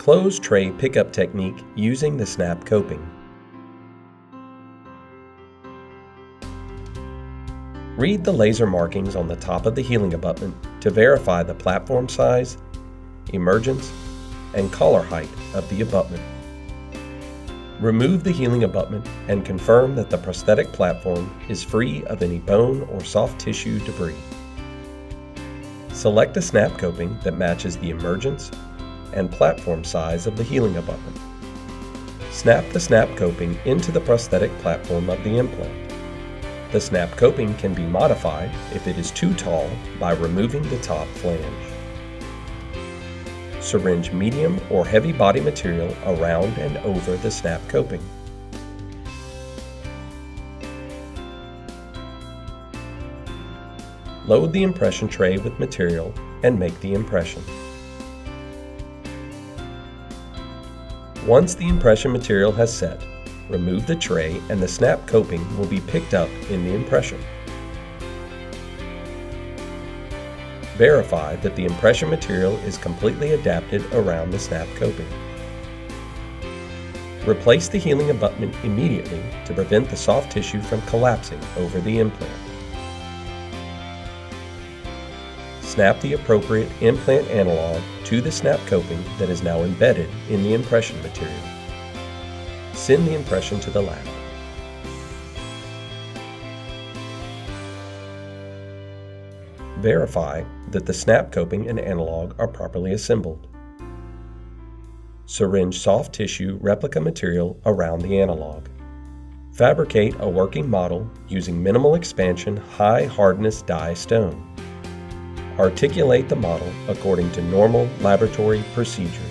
closed tray pickup technique using the snap coping. Read the laser markings on the top of the healing abutment to verify the platform size, emergence, and collar height of the abutment. Remove the healing abutment and confirm that the prosthetic platform is free of any bone or soft tissue debris. Select a snap coping that matches the emergence and platform size of the healing abutment. Snap the snap coping into the prosthetic platform of the implant. The snap coping can be modified if it is too tall by removing the top flange. Syringe medium or heavy body material around and over the snap coping. Load the impression tray with material and make the impression. Once the impression material has set, remove the tray and the snap coping will be picked up in the impression. Verify that the impression material is completely adapted around the snap coping. Replace the healing abutment immediately to prevent the soft tissue from collapsing over the implant. Snap the appropriate implant analog to the snap coping that is now embedded in the impression material. Send the impression to the lab. Verify that the snap coping and analog are properly assembled. Syringe soft tissue replica material around the analog. Fabricate a working model using minimal expansion, high hardness die stone. Articulate the model according to normal laboratory procedures.